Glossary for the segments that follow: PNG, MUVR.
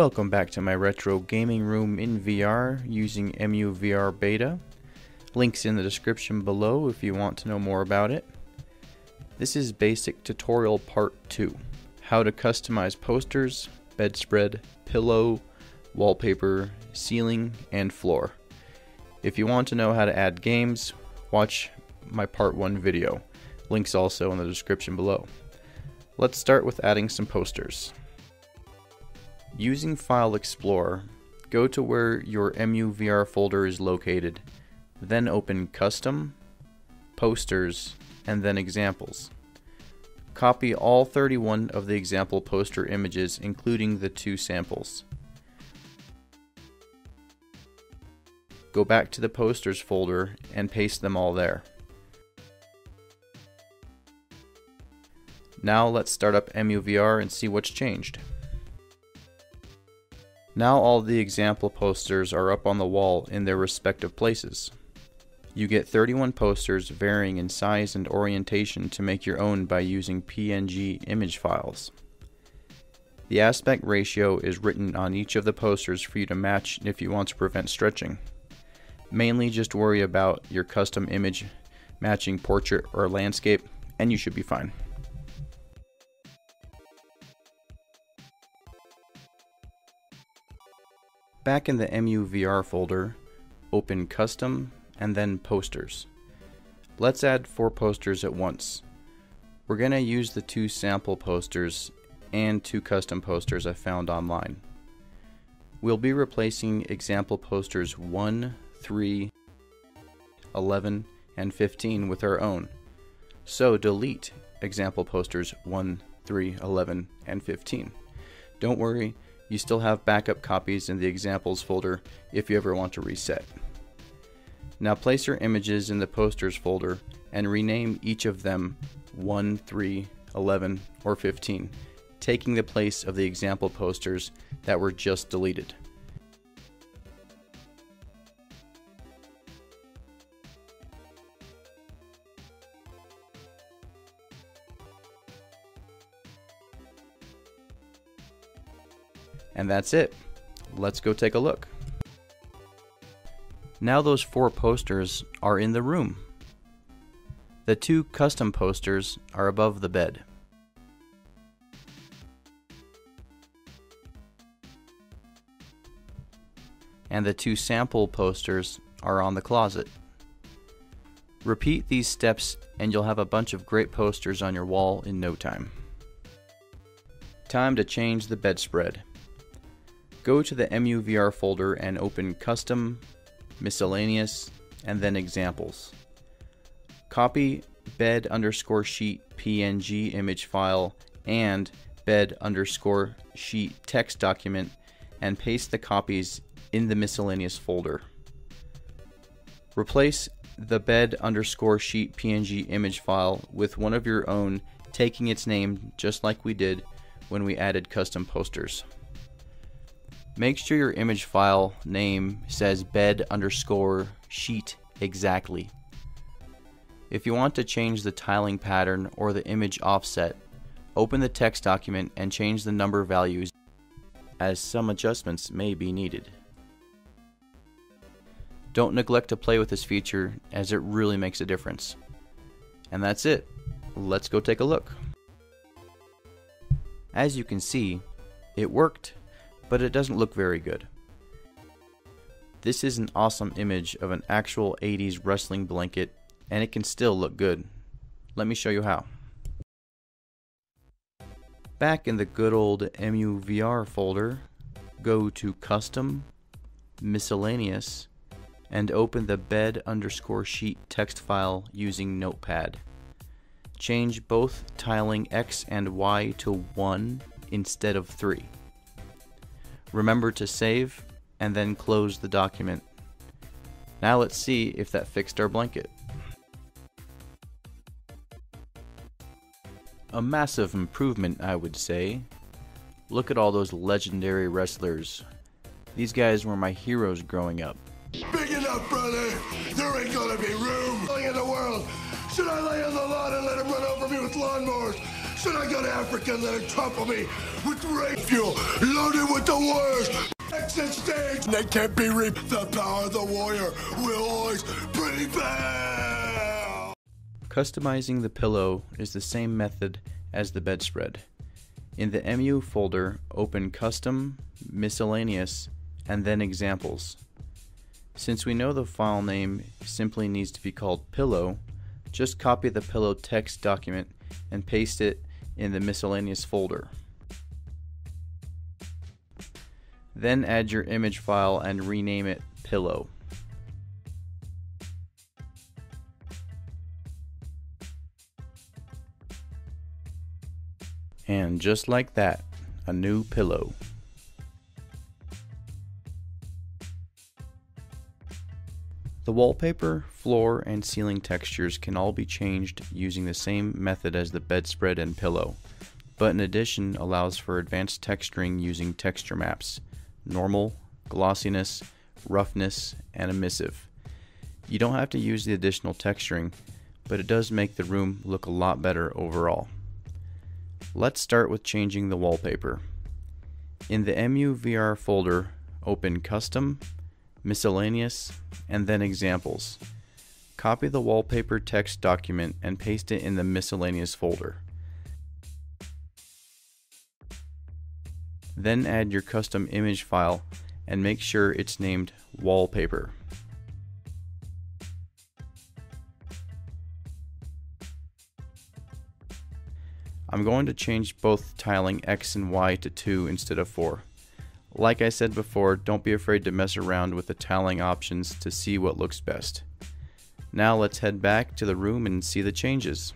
Welcome back to my retro gaming room in VR using MUVR beta. Links in the description below if you want to know more about it. This is basic tutorial part 2. How to customize posters, bedspread, pillow, wallpaper, ceiling, and floor. If you want to know how to add games, watch my part 1 video. Links also in the description below. Let's start with adding some posters. Using File Explorer, go to where your MUVR folder is located, then open Custom, Posters, and then Examples. Copy all 31 of the example poster images, including the 2 samples. Go back to the Posters folder and paste them all there. Now let's start up MUVR and see what's changed. Now all the example posters are up on the wall in their respective places. You get 31 posters varying in size and orientation to make your own by using PNG image files. The aspect ratio is written on each of the posters for you to match if you want to prevent stretching. Mainly just worry about your custom image matching portrait or landscape, and you should be fine. Back in the MUVR folder, open Custom and then Posters. Let's add 4 posters at once. We're going to use the 2 sample posters and 2 custom posters I found online. We'll be replacing example posters 1, 3, 11, and 15 with our own. So delete example posters 1, 3, 11, and 15. Don't worry. You still have backup copies in the examples folder if you ever want to reset. Now place your images in the posters folder and rename each of them 1, 3, 11, or 15, taking the place of the example posters that were just deleted. And that's it. Let's go take a look. Now those 4 posters are in the room. The 2 custom posters are above the bed. And the 2 sample posters are on the closet. Repeat these steps and you'll have a bunch of great posters on your wall in no time. Time to change the bedspread. Go to the MUVR folder and open Custom, Miscellaneous, and then Examples. Copy bed_sheet PNG image file and bed_sheet text document and paste the copies in the miscellaneous folder. Replace the bed_sheet PNG image file with one of your own, taking its name just like we did when we added custom posters. Make sure your image file name says bed_sheet exactly. If you want to change the tiling pattern or the image offset, open the text document and change the number values, as some adjustments may be needed. Don't neglect to play with this feature, as it really makes a difference. And that's it. Let's go take a look. As you can see, it worked, but it doesn't look very good. This is an awesome image of an actual 80s wrestling blanket, and it can still look good. Let me show you how. Back in the good old MUVR folder, go to Custom, Miscellaneous, and open the bed_sheet text file using Notepad. Change both tiling X and Y to 1 instead of 3. Remember to save and then close the document. Now let's see if that fixed our blanket. A massive improvement, I would say. Look at all those legendary wrestlers. These guys were my heroes growing up. Big enough, brother! There ain't gonna be room in the world! Should I lay on the lawn and let him run over me with lawnmowers? Should I go to Africa and let her trample me with rape fuel loaded with the warriors? Exit stage. They can't be reaped. The power of the warrior will always prevail. Customizing the pillow is the same method as the bedspread. In the MU folder, open Custom, Miscellaneous, and then Examples. Since we know the file name simply needs to be called Pillow, just copy the Pillow text document and paste it in the Miscellaneous folder. Then add your image file and rename it Pillow. And just like that, a new pillow. The wallpaper, floor, and ceiling textures can all be changed using the same method as the bedspread and pillow, but in addition allows for advanced texturing using texture maps: normal, glossiness, roughness, and emissive. You don't have to use the additional texturing, but it does make the room look a lot better overall. Let's start with changing the wallpaper. In the MUVR folder, open Custom, Miscellaneous, and then Examples. Copy the wallpaper text document and paste it in the Miscellaneous folder. Then add your custom image file and make sure it's named Wallpaper. I'm going to change both tiling X and Y to 2 instead of 4. Like I said before, don't be afraid to mess around with the tiling options to see what looks best. Now let's head back to the room and see the changes.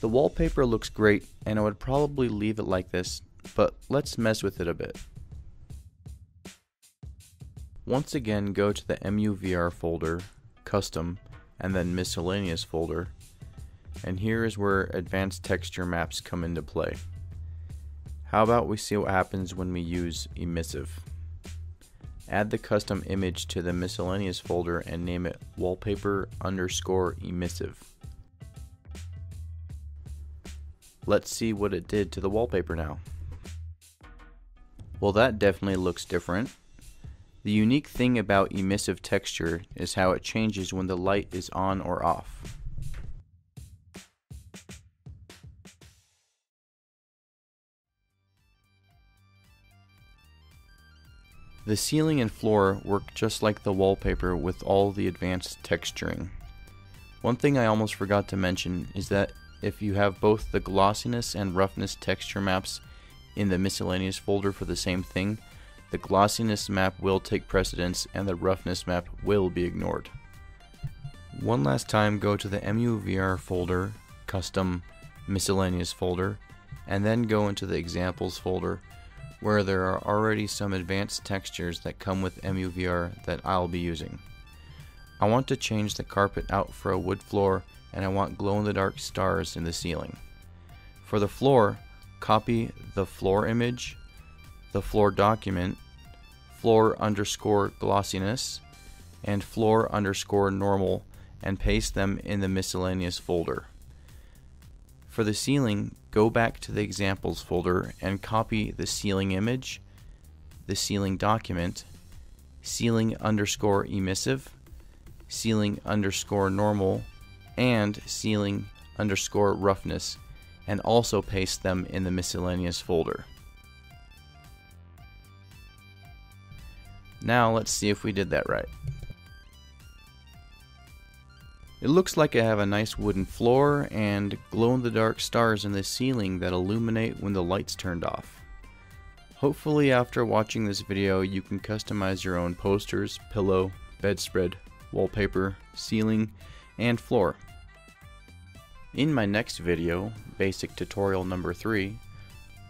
The wallpaper looks great and I would probably leave it like this, but let's mess with it a bit. Once again, go to the MUVR folder, Custom, and then Miscellaneous folder. And here is where advanced texture maps come into play. How about we see what happens when we use emissive? Add the custom image to the miscellaneous folder and name it wallpaper_emissive. Let's see what it did to the wallpaper now. Well, that definitely looks different. The unique thing about emissive texture is how it changes when the light is on or off. The ceiling and floor work just like the wallpaper with all the advanced texturing. One thing I almost forgot to mention is that if you have both the glossiness and roughness texture maps in the miscellaneous folder for the same thing, the glossiness map will take precedence and the roughness map will be ignored. One last time, go to the MUVR folder, Custom, Miscellaneous folder, and then go into the Examples folder, where there are already some advanced textures that come with MUVR that I'll be using. I want to change the carpet out for a wood floor, and I want glow-in-the-dark stars in the ceiling. For the floor, copy the floor image, the floor document, floor_glossiness, and floor_normal, and paste them in the miscellaneous folder. For the ceiling, go back to the Examples folder and copy the ceiling image, the ceiling document, ceiling_emissive, ceiling_normal, and ceiling_roughness, and also paste them in the miscellaneous folder. Now let's see if we did that right. It looks like I have a nice wooden floor and glow-in-the-dark stars in the ceiling that illuminate when the light's turned off. Hopefully after watching this video you can customize your own posters, pillow, bedspread, wallpaper, ceiling, and floor. In my next video, basic tutorial number 3,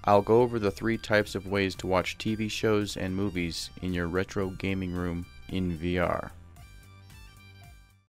I'll go over the 3 types of ways to watch TV shows and movies in your retro gaming room in VR.